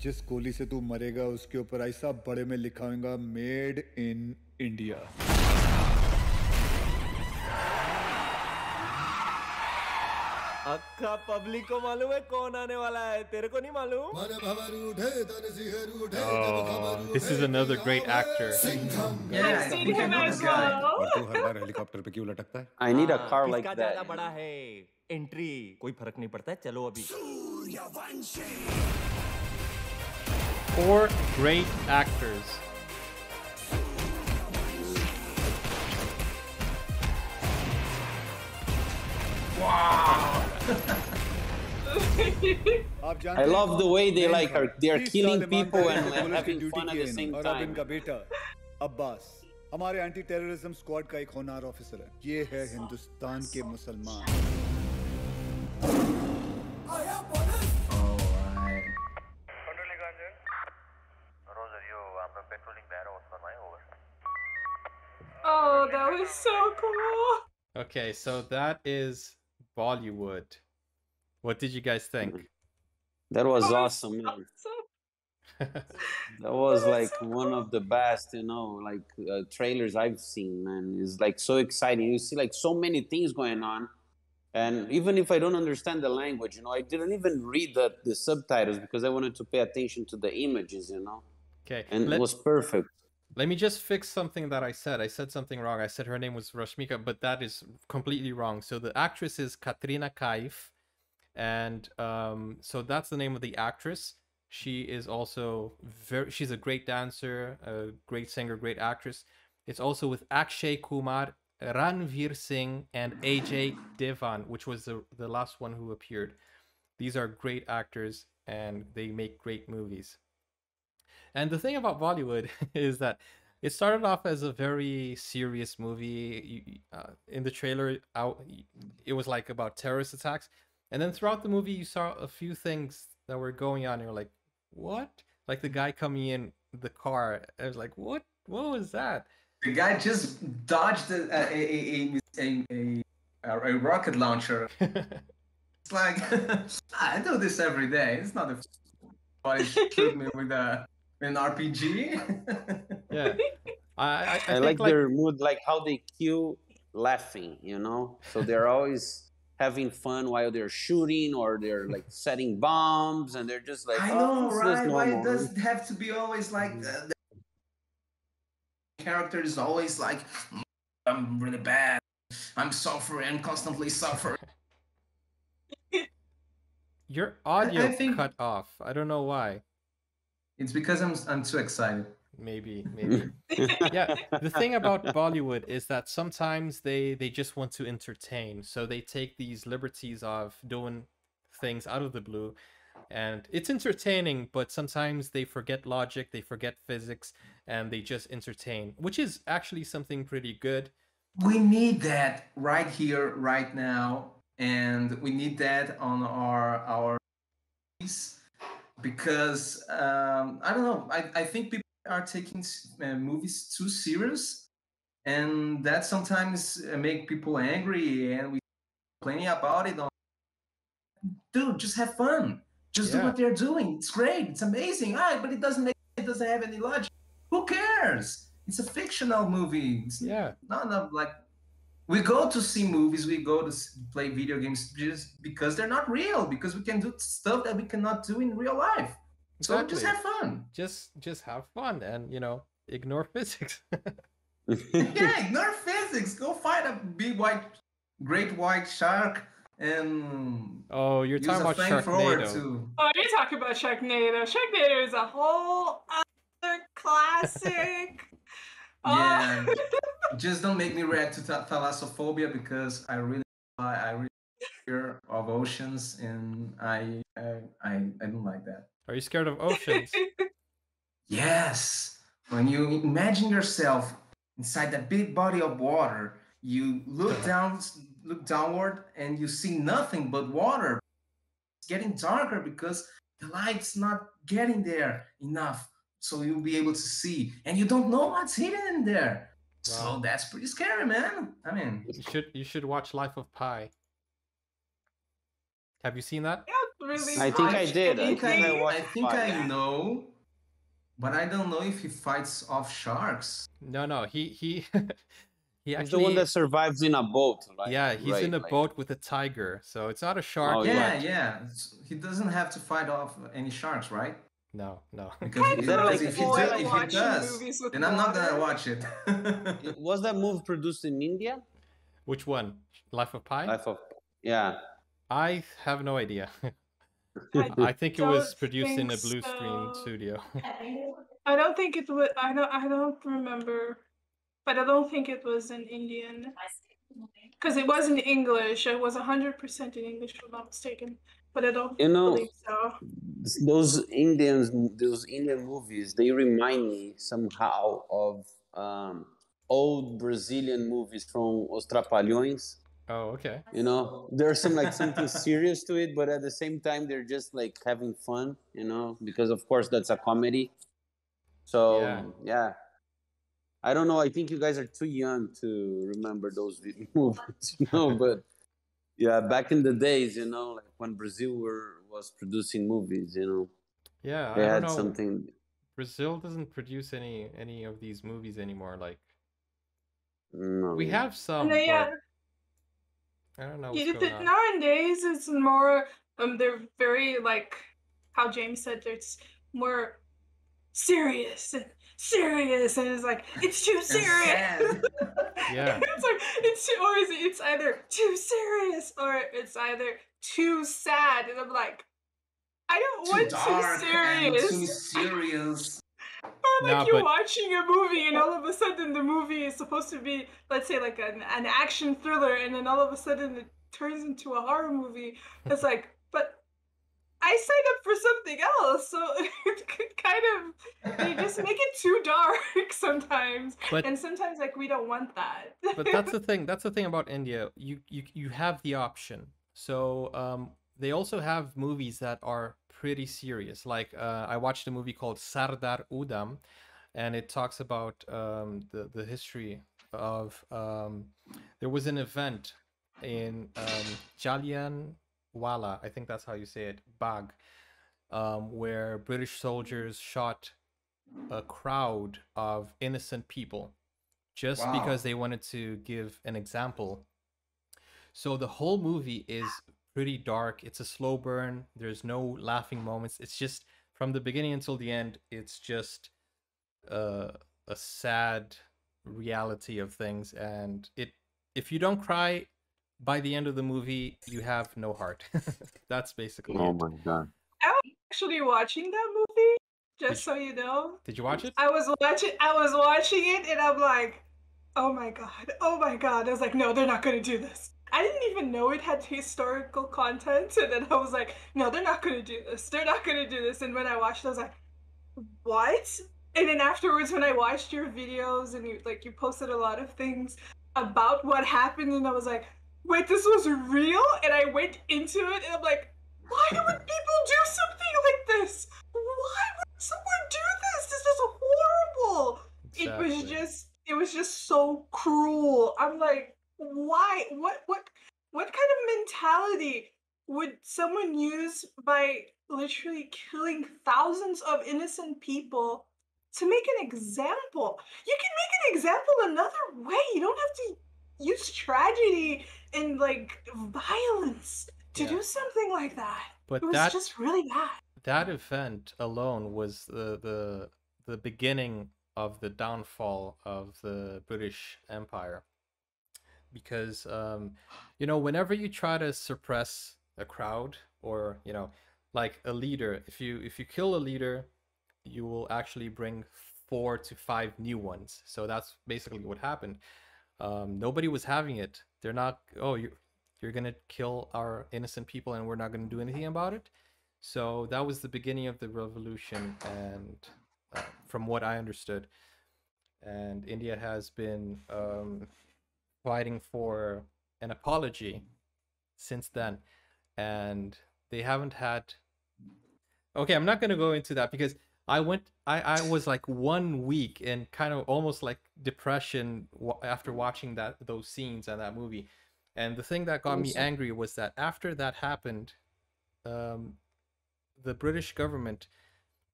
जिस गोली से तू मरेगा उसके ऊपर ऐसा बड़े में लिखा होगा मेड इन इंडिया. अक्का पब्लिक को मालूम है कौन आने वाला है, तेरे को नहीं मालूम. This is another great actor. I've seen him as well. I need a car like that. ज़्यादा बड़ा है एंट्री, कोई फर्क नहीं पड़ता है, चलो अभी. 4 great actors. Wow. I love the way they like are. They are killing people and like, having fun at the same time. Abbas, हमारे anti-terrorism squad का एक होनहार officer है. ये है हिंदुस्तान के मुसलमान. That was so cool. Okay, so that is Bollywood. What did you guys think? That was awesome, man. That was like one of the best, you know, like trailers I've seen, man. It's like so exciting. You see like so many things going on. And even if I don't understand the language, you know, I didn't even read the subtitles because I wanted to pay attention to the images, you know. Okay. And it was perfect. Let me just fix something that I said. I said something wrong. I said her name was Rashmika, but that is completely wrong. So the actress is Katrina Kaif. And so that's the name of the actress. She is also she's a great dancer, a great singer, great actress. It's also with Akshay Kumar, Ranveer Singh, and Ajay Devan, which was the last one who appeared. These are great actors and they make great movies. And the thing about Bollywood is that it started off as a very serious movie. In the trailer, it was like about terrorist attacks. And then throughout the movie, you saw a few things that were going on. And you're like, what? Like the guy coming in the car. I was like, what? What was that? The guy just dodged a rocket launcher. It's like, I do this every day. It's not a... But it shoot me with an RPG. Yeah. I like their mood, like how they cue laughing, you know? So they're always... having fun while they're shooting or they're like setting bombs and they're just like, I know, right? Why it doesn't have to be always like the character is always like, I'm really bad. I'm suffering. I'm constantly suffering. Your audio cut off. I don't know why. It's because I'm too excited. Maybe. Yeah, the thing about Bollywood is that sometimes they just want to entertain, so they take these liberties of doing things out of the blue, and it's entertaining, but sometimes they forget logic, they forget physics, and they just entertain, which is actually something pretty good. We need that right here, right now, and we need that on our movies, because I don't know, I think people are taking movies too serious, and that sometimes make people angry, and we complaining about it. Dude, just have fun. Just do what they're doing. It's great. It's amazing. All right, but it doesn't have any logic. Who cares? It's a fictional movie. It's not like we go to see movies. We go to play video games just because they're not real. Because we can do stuff that we cannot do in real life. Exactly. So just have fun. Just have fun and, you know, ignore physics. Yeah, ignore physics. Go find a big great white shark and... Oh, you're talking about Sharknado. Oh, you're talking about Sharknado. Sharknado is a whole other classic. Yeah. Just don't make me react to thalassophobia because I really fear of oceans, and I don't like that. Are you scared of oceans? Yes. When you imagine yourself inside that big body of water, you look down, look downward, and you see nothing but water. It's getting darker because the light's not getting there enough, so you'll be able to see, and you don't know what's hidden in there. Wow. So that's pretty scary, man. I mean, you should watch Life of Pi. Have you seen that? Yeah. Really, I think I did. I think I know, but I don't know if he fights off sharks. No, he actually. He's the one that survives in a boat, right? Yeah, he's right, in a boat with a tiger, so it's not a shark. Oh, yeah. He doesn't have to fight off any sharks, right? No. Because if he does, then I'm not gonna watch it. Was that movie produced in India? Which one? Life of Pi. Yeah. I have no idea. I think it was produced in a blue screen studio. I don't think it was. I don't remember, but I don't think it was an Indian, because it wasn't English. It was 100% in English, if I'm not mistaken. But I don't believe so. Those Indian movies, they remind me somehow of old Brazilian movies from Os Trapalhões. Oh, okay. You know, there's something serious to it, but at the same time, they're just like having fun, you know, because of course that's a comedy. So yeah, I don't know. I think you guys are too young to remember those movies, you know. But yeah, back in the days, you know, like when Brazil was producing movies, you know. Yeah, they had something. Brazil doesn't produce any of these movies anymore. Like, no. We have some. No, yeah. But I don't know. Yeah, what's going on. Nowadays, it's more. They're very like how James said. It's more serious. And it's like it's too serious. Yeah. It's like it's too, or it's either too serious or it's either too sad, and I'm like, I don't want too serious. Too serious. Or like you're watching a movie and all of a sudden the movie is supposed to be, let's say, like an action thriller, and then all of a sudden it turns into a horror movie. It's like, but I signed up for something else, so it could kind of, they just make it too dark sometimes, and sometimes like we don't want that. But that's the thing. That's the thing about India. You have the option. So they also have movies that are pretty serious. Like I watched a movie called Sardar Udham, and it talks about the history of there was an event in Jallianwala, I think that's how you say it, Bag, where British soldiers shot a crowd of innocent people just because they wanted to give an example. So the whole movie is pretty dark. It's a slow burn. There's no laughing moments. It's just from the beginning until the end, it's just a sad reality of things. And if you don't cry by the end of the movie, you have no heart. That's basically it. Oh my god! I was actually watching that movie. Just so you know. Did you watch it? I was watching it, and I'm like, oh my god, oh my god. I was like, no, they're not gonna do this. I didn't even know it had historical content, and then I was like, no, they're not gonna do this. They're not gonna do this. And when I watched it, I was like, what? And then afterwards, when I watched your videos and you posted a lot of things about what happened, and I was like, wait, this was real? And I went into it and I'm like, why would people do something like this? Why would someone do this? This is horrible. Exactly. It was just so cruel. I'm like, why? What kind of mentality would someone use by literally killing thousands of innocent people to make an example? You can make an example another way. You don't have to use tragedy and like violence to do something like that. But it was just really bad. That event alone was the beginning of the downfall of the British Empire, because you know, whenever you try to suppress a crowd, or you know, like a leader, if you kill a leader, you will actually bring 4 to 5 new ones. So that's basically what happened. Nobody was having it. They're not, oh, you're gonna kill our innocent people and we're not gonna do anything about it. So that was the beginning of the revolution, and from what I understood, and India has been fighting for an apology since then, and they haven't had. Okay, I'm not gonna go into that because I was like 1 week in kind of almost like depression after watching those scenes and that movie. And the thing that got me angry was that after that happened, the British government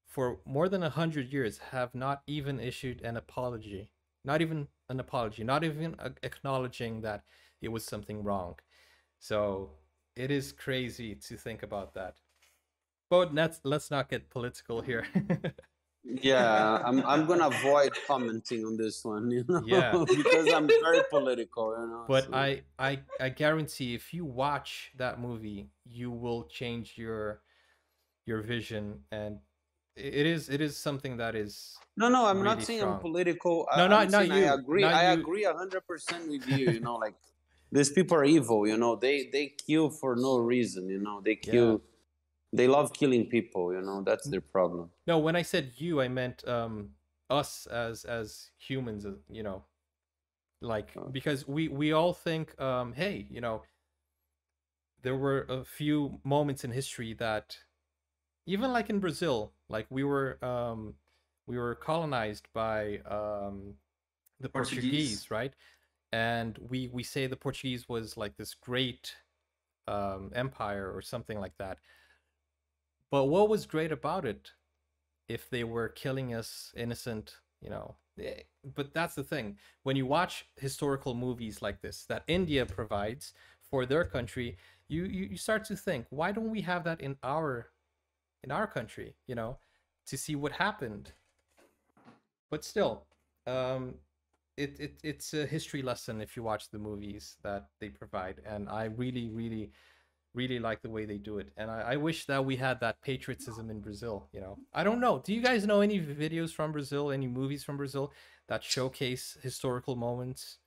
for more than 100 years have not even issued an apology, not even acknowledging that it was something wrong. So it is crazy to think about that. But let's not get political here. Yeah, I'm gonna avoid commenting on this one, you know. Yeah. Because I'm very political, you know. But so. I guarantee if you watch that movie, you will change your vision, and it is something that is no, I'm really not saying strong. I'm political. I agree 100% with you, you know, like these people are evil, you know, they kill for no reason, you know, they kill. Yeah. They love killing people, you know, that's their problem. No, when I said you, I meant us as humans, you know, like, because we all think, hey, you know, there were a few moments in history that, even like in Brazil, like we were colonized by the Portuguese, right? And we say the Portuguese was like this great empire or something like that. But what was great about it if they were killing us innocent, you know? But that's the thing. When you watch historical movies like this that India provides for their country, you start to think, why don't we have that in our country, you know, to see what happened? But still, it's a history lesson if you watch the movies that they provide, and I really like the way they do it. And I wish that we had that patriotism in Brazil, you know. I don't know, do you guys know any videos from Brazil, any movies from Brazil that showcase historical moments?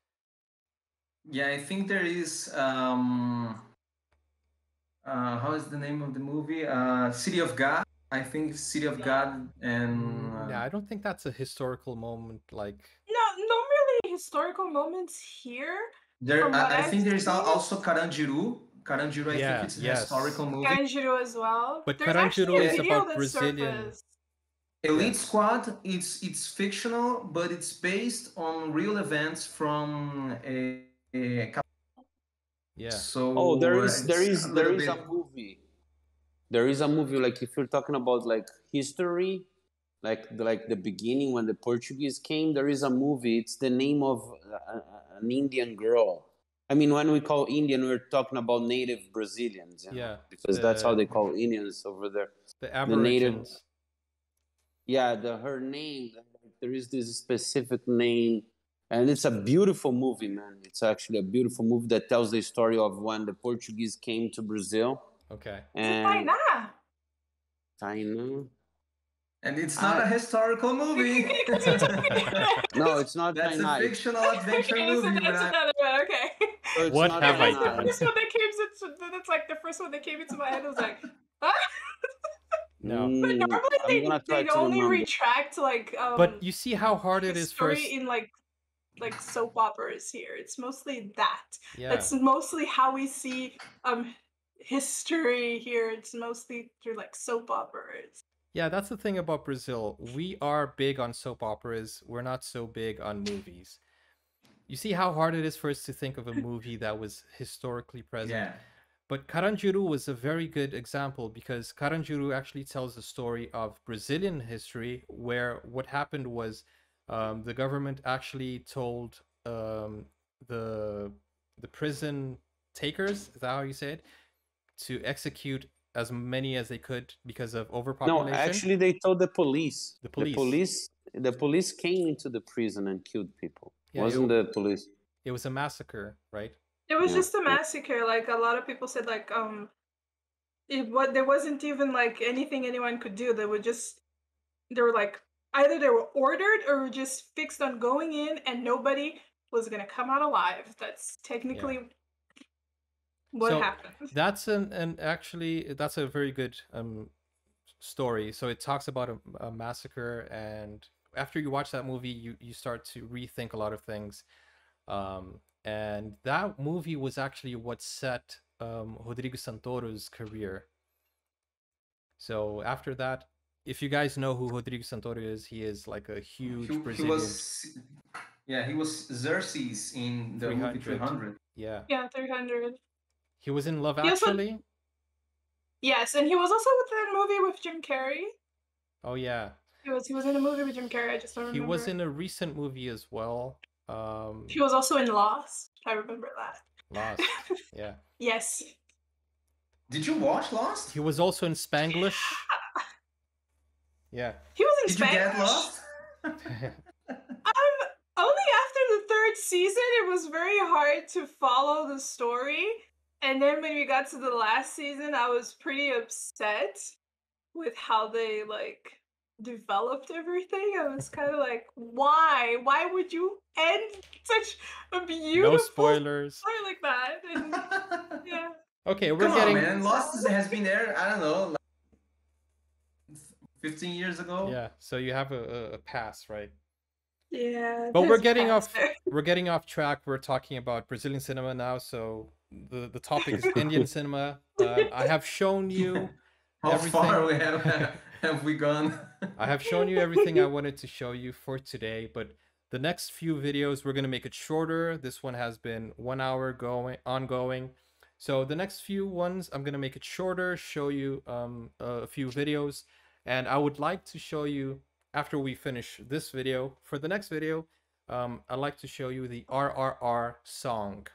Yeah, I think there is how is the name of the movie? City of God. I think City of God. And yeah, I don't think that's a historical moment. Like, no really historical moments here. There, I think there's also Carandiru. Carandiru, I think it's a historical movie. Carandiru as well. But there's Carandiru is about Brazilian. Surfaced. Elite Squad, it's fictional, but it's based on real events from a yeah. So there is a movie. There is a movie, like if you're talking about like history, like the beginning when the Portuguese came, there is a movie. It's the name of an Indian girl. I mean, when we call Indian, we're talking about native Brazilians. You know? Yeah. Because that's how they call Indians over there. The Aborigines. Yeah, her name. There is this specific name. And it's a beautiful movie, man. It's actually a beautiful movie that tells the story of when the Portuguese came to Brazil. Okay. And Tainá. And it's not a historical movie. No, it's not. That's a fictional adventure movie. Okay. What have I done? That's like the first one that came into my head. I was like, huh? No. But normally they only retract like. But you see how hard it is for us in like soap operas here. It's mostly that. Yeah. That's mostly how we see history here. It's mostly through like soap operas. Yeah, that's the thing about Brazil. We are big on soap operas. We're not so big on movies. You see how hard it is for us to think of a movie that was historically present. Yeah. But Carandiru was a very good example, because Carandiru actually tells the story of Brazilian history, where what happened was the government actually told the prison takers, is that how you say it, to execute as many as they could because of overpopulation. No, actually they told the police. The police came into the prison and killed people. Yeah, the police. It was a massacre, right? It was just a massacre. Like a lot of people said, like there wasn't even like anything anyone could do. They were like either they were ordered or were just fixed on going in, and nobody was gonna come out alive. That's technically what happened. That's actually that's a very good story. So it talks about a massacre, and after you watch that movie, you start to rethink a lot of things. And that movie was actually what set Rodrigo Santoro's career. So after that, if you guys know who Rodrigo Santoro is, he is like a huge Brazilian. He was Xerxes in the movie 300. Yeah. Yeah, 300. He was in Love Actually. Yes, and he was also with that movie with Jim Carrey. Oh yeah. He was in a movie with Jim Carrey. I just don't remember. He was in a recent movie as well. He was also in Lost. I remember that. Lost. Yeah. Yes. Did you watch Lost? He was also in Spanglish. Yeah. He was in Spanglish. Did you get lost? Only after the third season, it was very hard to follow the story. And then when we got to the last season, I was pretty upset with how they like developed everything. I was kind of like, why? Why would you end such a beautiful story like that? And, yeah. Okay, we're Come on, man. Lost has been there, I don't know, like 15 years ago. Yeah, so you have a pass, right? Yeah. But we're getting off track. We're talking about Brazilian cinema now, so the topic is Indian cinema. I have shown you everything. How far have we gone? I have shown you everything I wanted to show you for today, but The next few videos, we're going to make it shorter. This one has been 1 hour ongoing. So the next few ones, I'm going to make it shorter, show you a few videos. And I would like to show you, after we finish this video, for the next video, I'd like to show you the RRR song,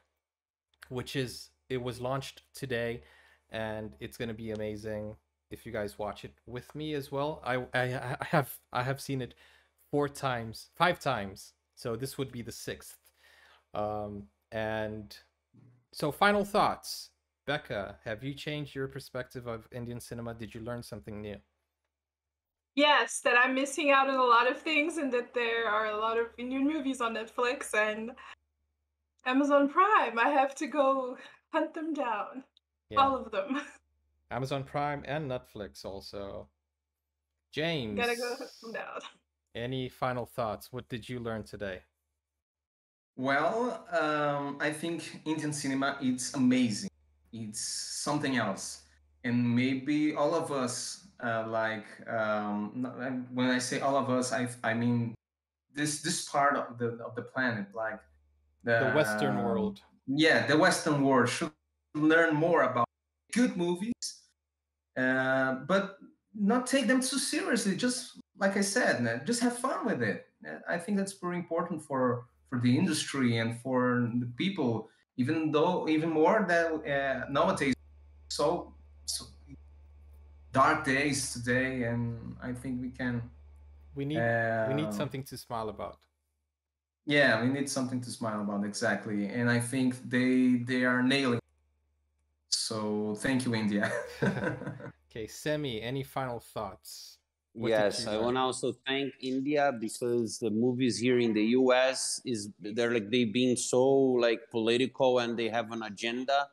which is, it was launched today, and it's going to be amazing if you guys watch it with me as well. I have seen it 4 times, 5 times. So this would be the 6th. And so final thoughts, Becca, have you changed your perspective of Indian cinema? Did you learn something new? Yes, that I'm missing out on a lot of things, and that there are a lot of Indian movies on Netflix and Amazon Prime. I have to go hunt them down. Yeah. All of them. Amazon Prime and Netflix also. James. Gotta go hunt them down. Any final thoughts? What did you learn today? Well, I think Indian cinema, it's amazing. It's something else. And maybe all of us, when I say all of us, I mean this part of the planet, like the Western world. Yeah, the Western world should learn more about good movies, but not take them too seriously. Just like I said, just have fun with it. I think that's very important for the industry and for the people, even more than nowadays. So dark days today, and I think we need something to smile about. Yeah, we need something to smile about, exactly. And I think they are nailing it. So thank you, India. Okay, Sammy, any final thoughts? Yes, I want to also thank India, because the movies here in the US they're being so political, and they have an agenda.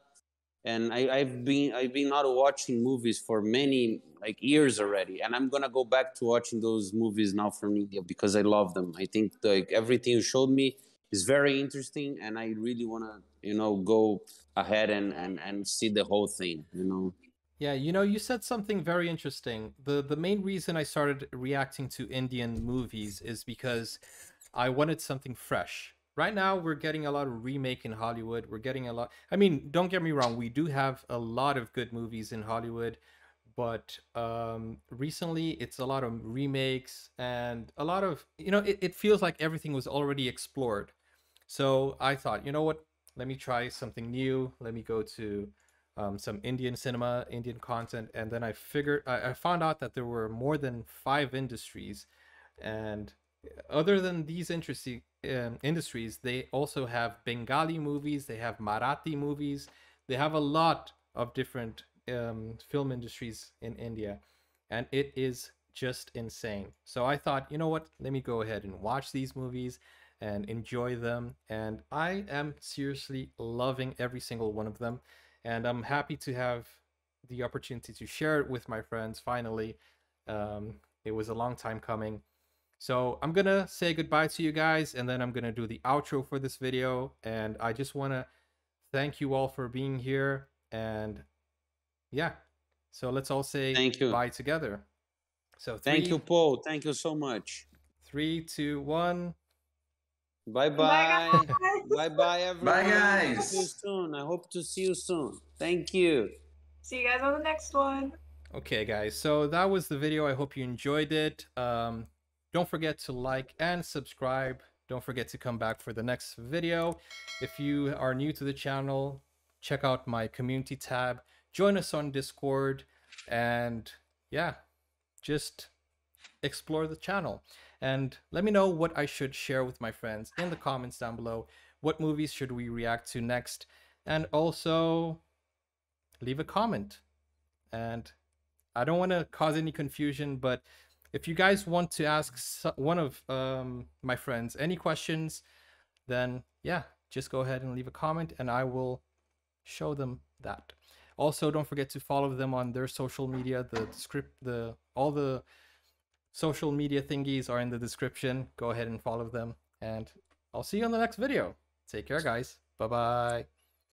And I've been not watching movies for many years already, and I'm gonna go back to watching those movies now from India, because I love them. I think everything you showed me is very interesting, and I really wanna go ahead and see the whole thing. Yeah, you said something very interesting. The main reason I started reacting to Indian movies is because I wanted something fresh. Right now, we're getting a lot of remake in Hollywood. We're getting a lot. I mean, don't get me wrong. We do have a lot of good movies in Hollywood, but recently it's a lot of remakes and a lot of, it feels like everything was already explored. So I thought, you know what? Let me try something new. Let me go to some Indian cinema, Indian content. And then I found out that there were more than 5 industries, and other than these industries, they also have Bengali movies, they have Marathi movies, they have a lot of different film industries in India, and it is just insane. So I thought, you know what, let me go ahead and watch these movies and enjoy them, and I am seriously loving every single one of them, and I'm happy to have the opportunity to share it with my friends finally. It was a long time coming. So I'm going to say goodbye to you guys, and then I'm going to do the outro for this video. And I just want to thank you all for being here. And yeah, so let's all say bye together. So thank you, Paul. Thank you so much. 3, 2, 1. Bye-bye. Bye-bye, everyone. Bye, guys. See you soon. I hope to see you soon. Thank you. See you guys on the next one. Okay, guys. So that was the video. I hope you enjoyed it. Don't forget to like and subscribe. Don't forget to come back for the next video. If you are new to the channel, check out my community tab. Join us on Discord. And yeah, just explore the channel. And let me know what I should share with my friends in the comments down below. What movies should we react to next? And also leave a comment. And I don't want to cause any confusion, but if you guys want to ask one of my friends any questions, then yeah, just go ahead and leave a comment, and I will show them that. Also, don't forget to follow them on their social media. All the social media thingies are in the description. Go ahead and follow them, and I'll see you on the next video. Take care, guys. Bye-bye.